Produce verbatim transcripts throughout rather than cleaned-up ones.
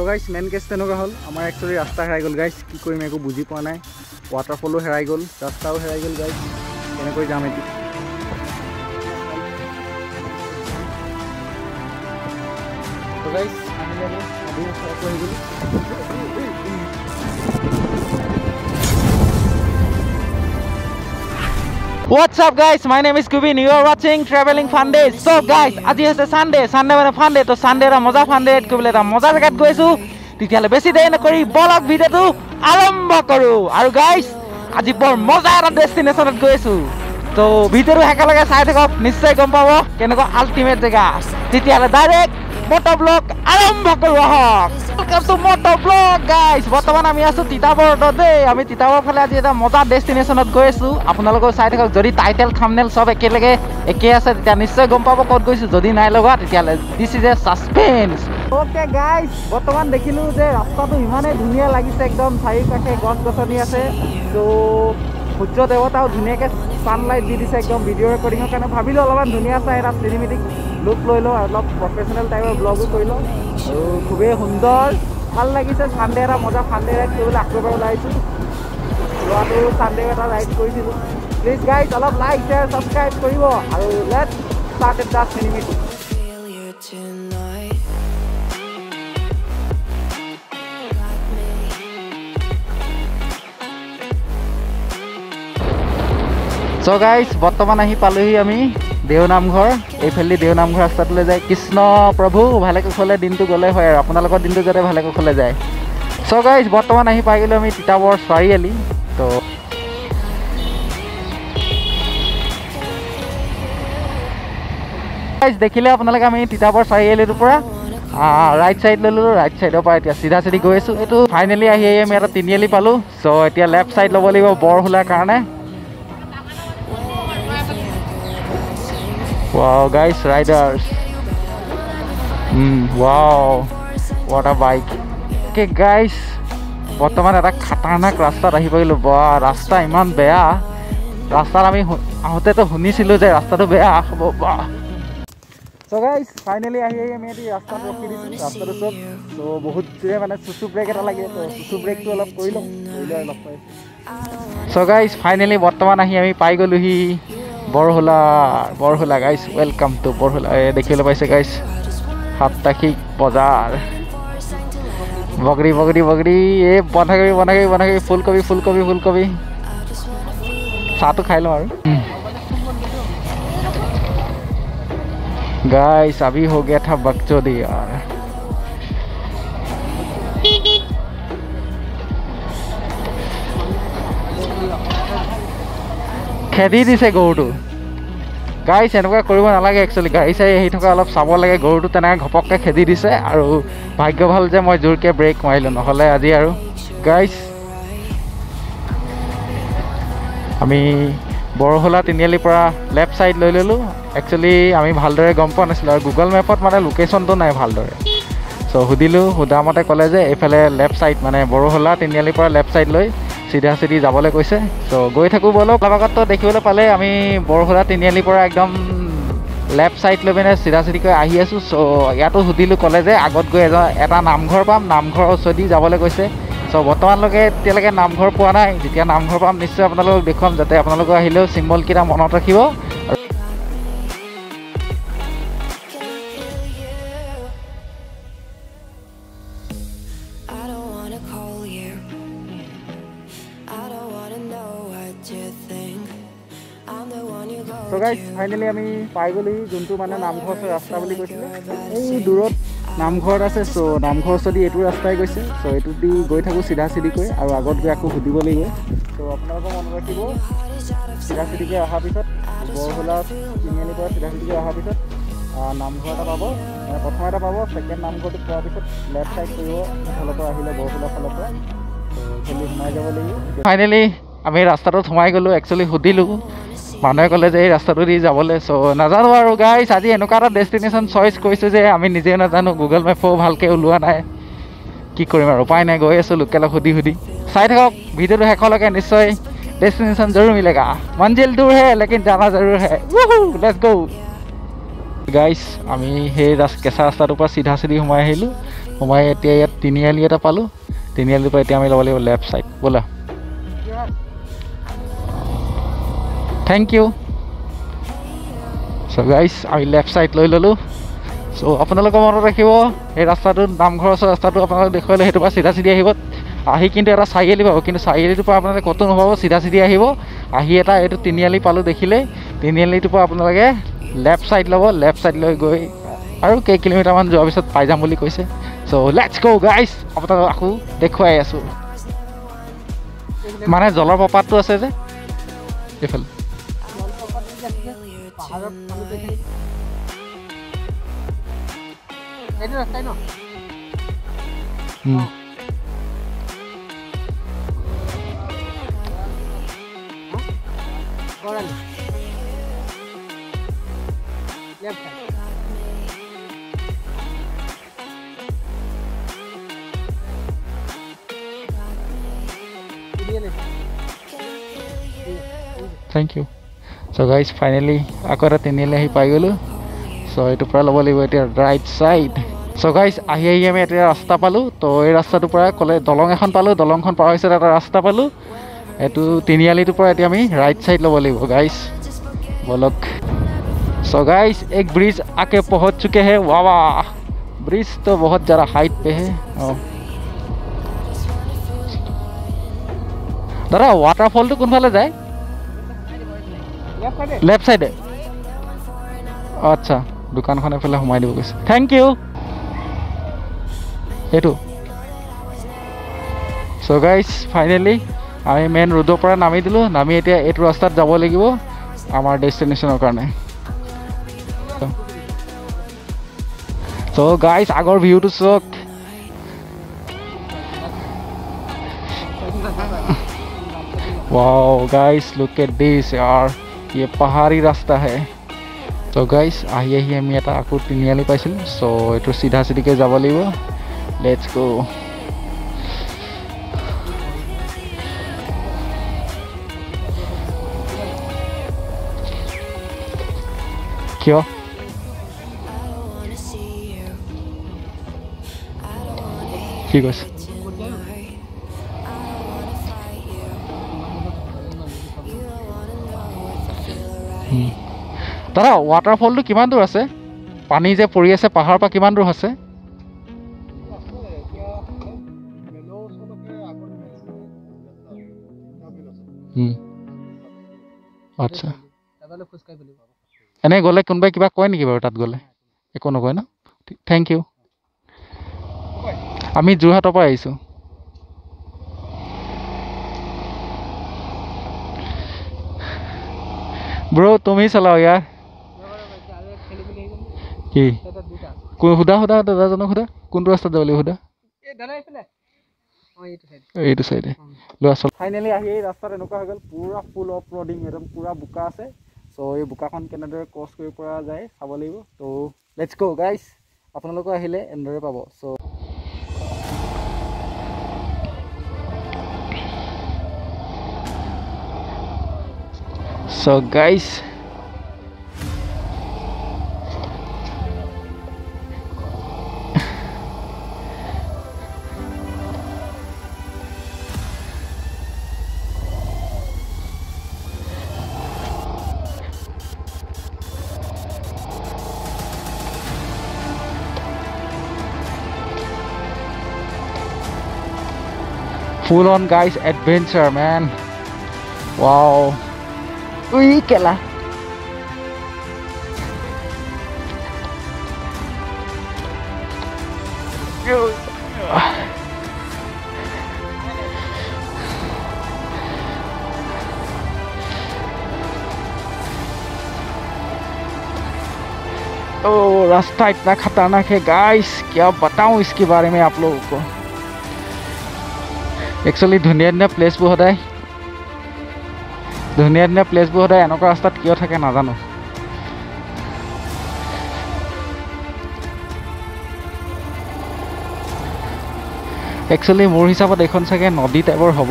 So guys, main case tenaka hol amar actually rasta herai gol guys, ki koim eko buji pa nai, waterfall o herai gol, rasta o herai gol guys, kene koi jam eti So guys, ami lage ami short hoye gol. What's up guys, my name is Kubin, you are watching Traveling Fundays. So guys, আজি হইছে Sunday, Sunday মানে Funday, তো Sunday ৰ মজা Funday at কইলে তা মজা জাগাত গৈছো। তেতিয়ালে বেছি দেৰি নকৰি ব্লগ ভিডিওটো আৰম্ভ কৰো। আৰু guys, আজি বৰ মজা এটা ডেস্টিনেচনত গৈছো। তো ভিতৰও হেকা লাগে চাই থাকক, নিশ্চয় গম পাব কেনেকৈ আল্টিমেট জাগা। তেতিয়ালে ডাইৰেক্ট Motor vlog আৰম্ভ কৰব হক Welcome to Motor vlog guys বৰ্তমান আমি আছো তিতাবৰতে আমি তিতাবৰ ফালে আজি এটা মজা ডেস্টিনেচনত গৈ আছো আপোনালোক চাই থাকক যদি টাইটেল থাম্বনেল সব একে লাগে একে আছে তেতিয়া নিশ্চয় গম পাব কত গৈছো যদি নাই লগা তেতিয়া this is a suspense okay guys বর্তমান দেখিলো যে রাস্তাটো ইমানে ধুনিয়া লাগিছে একদম চাৰি কাষে গছ গছনি আছে তো সূৰ্য দেৱতাও ধুনিয়াকে সানলাইট দি দিছে একদম ভিডিও রেকর্ডিং এর কারণে ভাবিলো অলমান ধুনিয়া চাই এটা সিনেমেটিক লুক লৈ লও অলপ প্রফেশনাল টাইপৰ ব্লগও কৰিলো আৰু খুব সুন্দৰ ভাল লাগিছে সানডে এটা মজা সানডে ৰাইড কৰিবলৈ আকৰবাৰ ওলাইছো আৰু সানডে এটা ৰাইড কৰিছিলো প্লিজ গাইজ অলপ লাইক শেয়াৰ সাবস্ক্ৰাইব কৰিব আৰু let's start the cinematic So guys, বৰ্তমান আহি পালোহি আমি দেও নামঘৰ এইফালে দেও নামঘৰ ৰাস্তাতলৈ যায় কৃষ্ণ প্ৰভু ভালে কুশলে দিনটো গলে হয় আৰু আপোনালোকৰ দিনটো যাতে ভালে কুশলে যায় So guys, বৰ্তমান আহি পাই গলো আমি তিতাবৰ চাৰিআলি তো Guys, দেখিলে আপোনালোক আমি তিতাবৰ চাৰিআলিৰ পৰা ৰাইট সাইড ললো ৰাইট সাইডৰ পৰা এতিয়া সিধা সিধি গৈ আছো এটো ফাইনালি আহি আমি এটা তিনিআলি পালো সো এতিয়া লেফট সাইড লব লাগিব বৰহুলাৰ কাৰণে Wow guys, riders. Mm, wow, what a bike. Okay guys, বর্তমান এটা খাটাৰনাক ৰাস্তাত আহি পৰিলো বা ৰাস্তা ইমান বেয়া ৰাস্তাত আমি আহতে তো শুনিছিলো যে ৰাস্তাটো বেয়া হ'ব বা So guys, finally আহি আমি এই ৰাস্তাত ৰখি দিছো ৰাস্তাটো চব তো বহুত জোৰে মানে চুচু ব্ৰেক এটা লাগে তো চুচু ব্ৰেকটো অলপ কৰি লম কৰিলে অলপ পাই So guys, finally বৰ্তমান আহি আমি পাই গলোহি Borhula Borhula guys welcome to Borhula দেখিলে পাইছে গাইস সাপ্তাহিক বজাৰ বগৰি বগৰি বগৰি এ বনাগৰি বনাগৰি বনাগৰি ফুলকবি ফুলকবি ফুলকবি চাটো খাই লওঁ আৰু গাইস अभी हो गया था बकचोदी यार খেদি দিছে গৰুটো গাইছ এনেকুৱা কৰিব নালাগে একচুৱেলি গাড়ী আহি থকা অলপ চাব লাগে গৰুটো তেনেকৈ ঘপককৈ খেদি দিছে আৰু ভাগ্য ভাল যে মই জোৰকৈ ব্ৰেক মাৰিলোঁ নহ'লে আজি আৰু গাইছ আমি বৰহোলা তিনিআলিৰ পৰা লেফ্ট ছাইড লৈ ল'লোঁ একচুৱেলি আমি ভালদৰে গম পোৱা নাছিলোঁ আৰু গুগল মেপত মানে লোকেশ্যনটো নাই ভালদৰে চ' সুধিলোঁ সোধামতে ক'লে যে এইফালে লেফ্ট ছাইড মানে বৰহোলা তিনিআলিৰ পৰা লেফ্ট ছাইড লৈ সিধা সিধি যাবলৈ কৈছে তো গৈ থাকোঁ বলক লগত দেখিবলৈ পালে আমি বৰহুলা তিনিআলিৰ পৰা একদম লেফ্ট ছাইড লৈ পিনে সিধা সিধিকৈ আহি আছোঁ চ' ইয়াতো সুধিলোঁ ক'লে যে আগত গৈ এজন এটা নামঘৰ পাম নামঘৰৰ ওচৰেদি যাবলৈ কৈছে চ' বৰ্তমানলৈকে এতিয়ালৈকে নামঘৰ পোৱা নাই যেতিয়া নামঘৰ পাম নিশ্চয় আপোনালোকক দেখুৱাম যাতে আপোনালোকে আহিলেও চিম্বলকেইটা মনত ৰাখিব So guys, finally আমি পাই গলি যোনটো মানে নামঘৰ ৰাস্তা বুলি কৈছিল এই দূৰত নামঘৰ আছে সো নামঘৰ সদি এটো ৰাস্তাই গৈছে সো এটো দি গৈ থাকো সিধা সিধি কৈ আৰু আগত গৈ আকো হুদিব লাগিব সো আপোনালোকক মন ৰাখিব সিধা সিধিকে অহা পিছত বৰহোলা তিনিআলিৰ পৰা সিধা সিধিকে অহা পিছত নামঘৰ এটা পাব প্ৰথম এটা পাব সেকেন্ড নামঘৰটো পোৱাৰ পিছত লেফট সাইড কৰিব ফালৰ পৰা আহিলে বৰহোলা ফালৰ পৰা সো চলি সোমাই যাব লাগিব ফাইনালি আমি ৰাস্তাটো সোমাই গলো একচুৱেলি হুদিলো মানুহে ক'লে যে এই ৰাস্তাটো দি যাবলৈ চ' নাজানো আৰু গাইছ আজি এনেকুৱা এটা ডেষ্টিনেশ্যন চইচ কৰিছোঁ যে আমি নিজে নাজানো গুগল মেপো ভালকৈ ওলোৱা নাই কি কৰিম আৰু উপায় নাই গৈ আছোঁ লোকেলক সুধি সুধি চাই থাকক ভিডিঅ'টো শেষলৈকে নিশ্চয় ডেষ্টিনেশ্যন জৰুৰ মিলেগা মঞ্জিল দূৰ হে লেকিন জানা জৰুৰ হে লেটছ গ' গাইছ আমি সেই কেঁচা ৰাস্তাটোৰ পৰা চিধা চিধি সোমাই আহিলোঁ সোমাই এতিয়া ইয়াত তিনিআলি এটা পালো তিনিআলি পৰা এতিয়া আমি লব লাগিব লেফট সাইড বলা থ্যাংক ইউ সো গাইস আমি লেফট সাইড লৈ ললো সো আপোনালোক মনত ৰাখিব এই ৰাস্তাটো নামঘৰৰ ৰাস্তাটো আপোনালোক দেখুৱালে হেতু পৰা সিধা সিধা আহিব আহি কিন্তু এটা সাইকেলি পাব কিন্তু সাইকেলিটো পৰা আপোনালোকে কত নহব সিধা সিধা আহিব আহি এটা এটো তিনিআলি পালো দেখিলে তিনিআলিটো পৰা আপোনালোকে লেফট সাইড লব লেফট সাইড লৈ গৈ আৰু কেই কিলোমিটাৰ মান যোৱাৰ পিছত পাই যাম বুলি কৈছে সো লেটস গো গাইস আপোনালোক আকু দেখুৱাই আছো মানে জলপ্ৰপাতটো আছে যে এফাল পাহাৰৰ পানী দেখি এইটো ৰাস্তাই ন গৰালি left side Thank you. So guys, finally, akora tinile hi pai golu. So etu pura lobo libo etia right side. So guys, ahi ahi ami etia rasta palu. To ei rasta tu pura kole dolong ekhon palu, dolong khon par hoise eta rasta palu. Etu tiniali tu pura etia ami right side lobo libo guys. Bolok. So guys, ek bridge aake pahunch chuke hai. Wah wah. Bridge to bahut jara height pe hai. Oh. Dara waterfall to kun phale jay? Left side अच्छा दुकान खाने पे हम आई दिवस thank you ये तो so guys finally आमी main Rudopara नामी दिलो नामी एटा एट रास्ता যাব লাগিব आमार डेस्टिनेशनर कारणे सो गाइस आगर view too so wow guys look at this यार ये पहाड़ी रास्ता है तो गाइस आही आही आमी एटा आकु तिनियाली पाइसिलो सो एटु सीधा सीधीके যাব লাগিব लेट्स गो क्यों ठीक है তারা ওয়াটারফলটো কিমান দূৰ আছে পানী যে পৰি আছে পাহাৰ পা কিমান দূৰ আছে হুম আচ্ছা তাহলে খুশকাই বলি এনে গলে কোনবাই কিবা কয় নেকি বাৰু তাত গলে একো নকয় না থ্যাংক ইউ আমি যোৰহাটৰ পৰা আহিছো ब्रो तुम ही चलाओ यार की कोन हुदा हुदा दादा जनो हुदा कोन रास्ता जावले हुदा ए दादा एफले ओ एटु साइड एटु साइड लो असल फाइनली आही रास्ता एनुका हगल पूरा फुल ऑफ रोडिंग एकदम पूरा बुका আছে सो ए बुकाखन केनेदर क्रॉस কৰি পৰা যায় চাব লাগিব তো लेट्स गो गाइस আপোনালোক আহিলে এনদৰে পাব so So guys full on guys adventure man wow Uy, que la. Oh, रास्ता इतना खतरनाक है गाइस क्या बताऊं इसके बारे में आप लोगों को एक्चुअली दुनिया में प्लेस बहुत है ধুনিয়া ধুনিয়া প্লেসবোৰ হয় এনেকুৱা ৰাস্তাত কিয় থাকে নাজানো একচুৱেলি মোৰ হিচাপত এখন চাগে নদী টাইপৰ হ'ব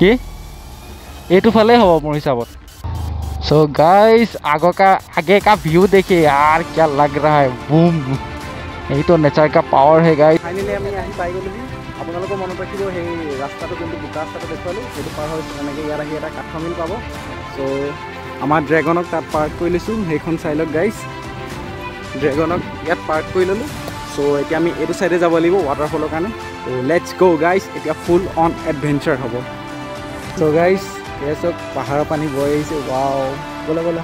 কি এইটো ফালে হ'ব মোৰ হিচাপত सो so गाइस आगो का आगे का व्यू देखिए यार, क्या लग रहा है, बूम। यही तो नेचर का पावर है गाइस। फाइनली আমি আহি পাই গলো। আপোনালোকক মনত ৰাখিব সেই ৰাস্তাটো কিন্তু দুটা ৰাস্তাটো দেখুৱালো, সেইটো পাৰ হৈ এনেকৈ ইয়াৰ আহি এটা কাঠমিল পাব। সো আমাৰ ড্ৰেগনক তাত পাৰ্ক কৰি লৈছো, সেইখন চাইলক গাইস। ড্ৰেগনক ইয়াত পাৰ্ক কৰি ললো। সো এতিয়া আমি এই সাইডে যাব লাগিব ৱাটাৰফলৰ কাৰণে। তো লেটস গো গাইস, এটা ফুল অন এডভেঞ্চাৰ হ'ব। সো গাইস ये सब पहाड़ पानी बह से वाओ, बोला बोला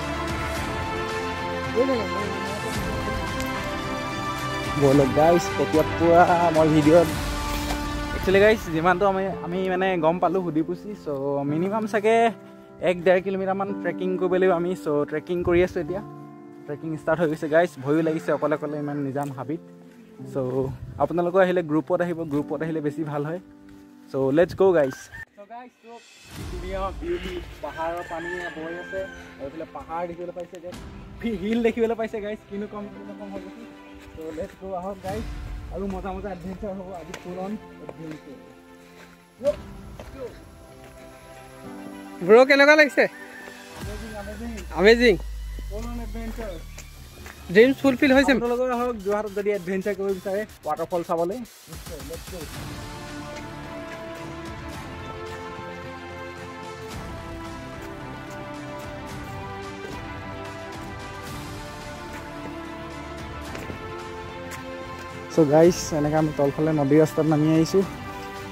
बोलो गाइस। कटिया पूरा मोर वीडियो एक्चुअली गाइस जिमान तो आमी आमी माने गम पालो हुदी पुसी। सो मिनिमम सके एक डेढ़ किलोमीटर मान ट्रेकिंग को बेले आमी। सो ट्रेकिंग करी आसो, एतिया ट्रेकिंग स्टार्ट हो गइसे गाइस। भयो लागिसे अकले अकले मान निजाम हाबित। सो आपन लोग आहिले ग्रुपत आहिबो, ग्रुपत आहिले बेसी ভাল হয়। So let's go guys. So guys तो दुनिया ब्यूटी पहाड़ पानी बह आसे, एफिले पहाड़ देखिले पाइसे गाइस, फिर हिल देखिले पाइसे गाइस, किनु कम किनु कम होइसे। तो लेट्स गो आउट गाइस, आरो मजा मजा एडवेंचर होबो आज, फुल ऑन एडवेंचर। ब्रो के लगा लागसे amazing amazing amazing full on adventure dreams fulfil होइसे। तो लगो होक जोहार जदि एडवेंचर करबो बिचारे वाटरफॉल साबले। Let's go. सो गाइस एने का मैं तलफाले नदी रास्ता नामी आईसो,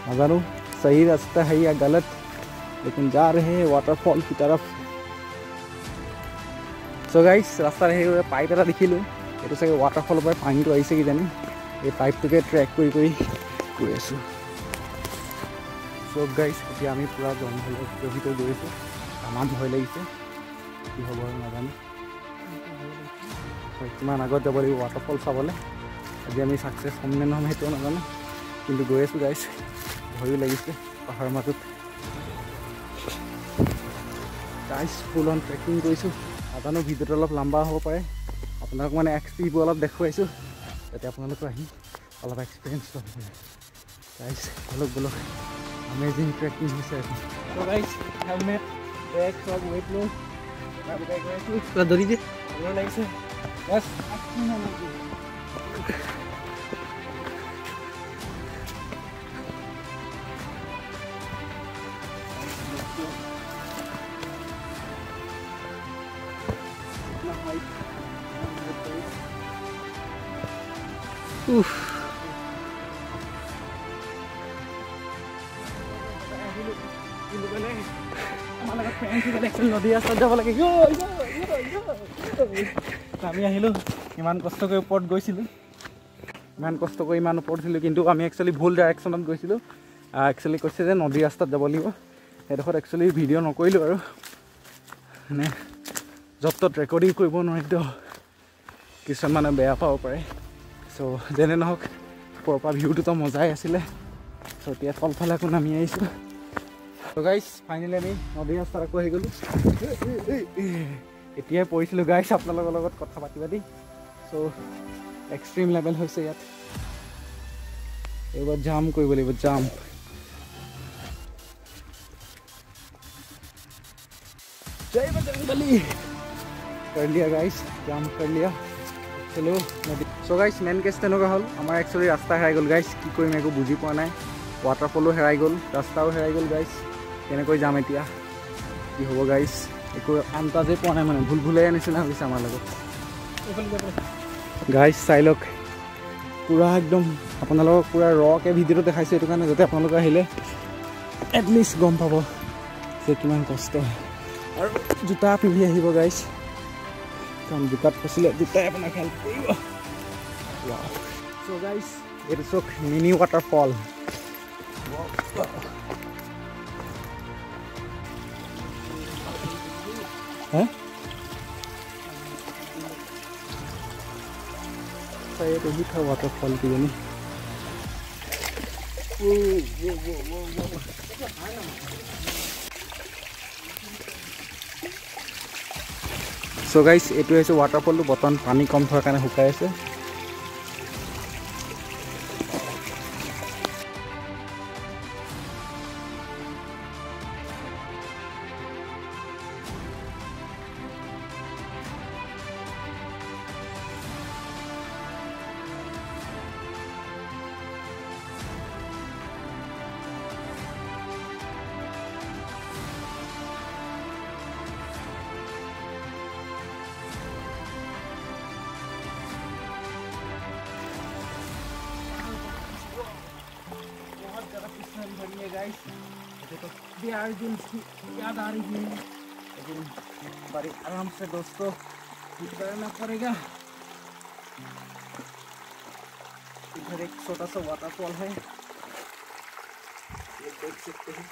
नजानो सही रास्ता है या गलत, लेकिन जा रहे हैं वाटरफॉल की तरफ। सो so गाइस रास्ता रहे पाइप एटा देखिलो, एटो सके वाटरफॉल पर पानी तो आइसे कि जानी, ये पाइप टुके ट्रैक कोई कोई कोई आसो। सो गाइस এতিয়া আমি পুরা জঙ্গল ভিতর গৈছো, আমার ভয় লাগিছে কি হব নাজানো। কিমান আগত যাব লাগিব वाटरफॉल চাবলে, আজি আমি সাকসেস হম নে নহম সেইটো নাজানো, কিন্তু গৈ আছো গাইস। ভয়ো লাগিছে পাহাৰৰ মাজত গাইস, ফুল অন ট্ৰেকিং কৰিছো। আদানো ভিডিঅ'টো অলপ লম্বা হ'ব পাৰে, আপোনাক মানে এক্সপি অলপ দেখুৱাইছো যাতে আপোনালোকে আহি অলপ এক্সপেৰিয়েন্স লওক গাইস। বলক বলক অ্যামেজিং ট্ৰেকিং হৈছে। তো গাইস হেলমেট ব্যাগ সব ওয়েট লো, আমি ব্যাগ ৰাখিছো পুৰা ধৰি দি ভালো লাগিছে বাস। আকি না লাগি উফ নদী ৰাস্তাত যাব লাগে। আমি আহিলো, ইমান কষ্ট কৰি ওপৰত গৈছিলো, ইমান কষ্ট কৰি ইমান ওপৰত উঠিলো, কিন্তু আমি একচুৱেলি ভুল ডাইৰেকশ্যনত গৈছিলোঁ। একচুৱেলি কৈছে যে নদী ৰাস্তাত যাব লাগিব, সেইডোখৰত একচুৱেলি ভিডিঅ' নকৰিলোঁ আৰু, মানে য'ত ত'ত ৰেকৰ্ডিং কৰিব নোৱাৰিতো কিছুমানে বেয়া পাব পাৰে। সো যেনে নহওক পৰপা ভিউটো তো মজাই আছিলে। সো এতিয়া তলফালে আকৌ নামি আহিছোঁ। তো গাইস ফাইনেলি আমি নদী ৰাস্তাত আকৌ আহি গ'লোঁ। এতিয়াই পৰিছিলোঁ গাইস আপোনালোকৰ লগত কথা পাতি পাতি। সো এক্সট্ৰিম লেভেল হৈছে ইয়াত, এইবাৰ জাম্প কৰিব লাগিব, জাম্প। জয় বজৰংবলী कर लिया गाइस, জাম্প कर लिया। चलो नदी। सो गाइस मेन केस तेनका हल आम एक्चुअली रास्ता हेराई गल गाइस, कि करिम एको बुझी पा ना, वाटरफलो हेराई गल, रास्ताओ हेराई गल गाइस। केनेकै जाम एतिया कि हबो गाइस, एको अंदाजे पा ना, माने भूल भुलैया निसिना होइसे आमार लगत गाइस। साइलक पूरा एकदम आपनालोक पूरा र के भिडिओ देखाइसे, एटु कारणे जते आपनालोक आहिले एटलिस्ट गम पाबो जे किमान कष्ट। आरो जुता पिंधि आहिबो गाइस, কারণ জোকাত ফচিলে দুটাই আপোনাক হেল্প কৰিব। সো গাইস এইটো চক মিনি ৱাটাৰফল। হ্যাঁ তাই এইটো মিঠা ৱাটাৰফল কি জানি। सो गाइस एटो है वाटरफॉल, बर्तमान पानी कम थार कारण हुकाय। guys. They are doing बड़ी आराम से दोस्तों करना पड़ेगा। इधर एक छोटा सा वाटरफॉल है, ये देख सकते हैं।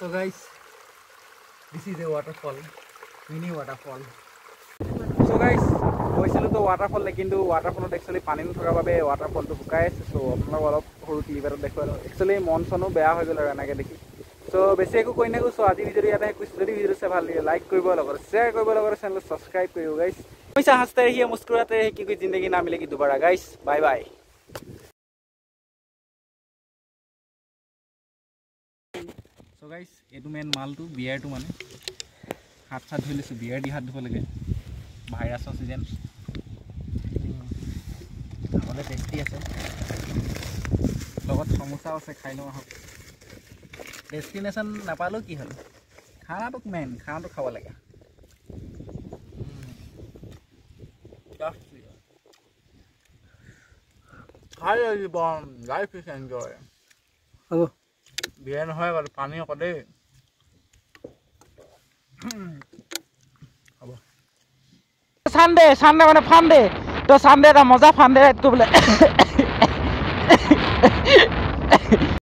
So guys, this is a waterfall, mini waterfall. So guys, we saw the waterfall, but the waterfall actually pani no thaka babe waterfall to bukai ase. So apna walop horu clearer dekho. Actually monsoon o beya hoye gola na ke dekhi. So basically ko koi na ko so adi video yata hai kuch jodi video se bhal liye like koribo lagor share koribo lagor channel subscribe koribo guys. Hamesha haste rahiye muskurate rahiye kyunki zindagi na milegi dobara guys. Bye bye. So guys, edu main mal tu beer tu mane hat sat dhole su beer di hat dhole lage virus season amole tasty ase logot samosa ase khai lo ha destination na palo ki holo khana to main khana to khawa lage tasty hi everyone, life is enjoy hello beer নহয় আৰু পানী অকলে হ'ব Sunday Sunday মানে ফান্দে তো Sunday এটা মজা ফান্দে ride কৰিবলৈ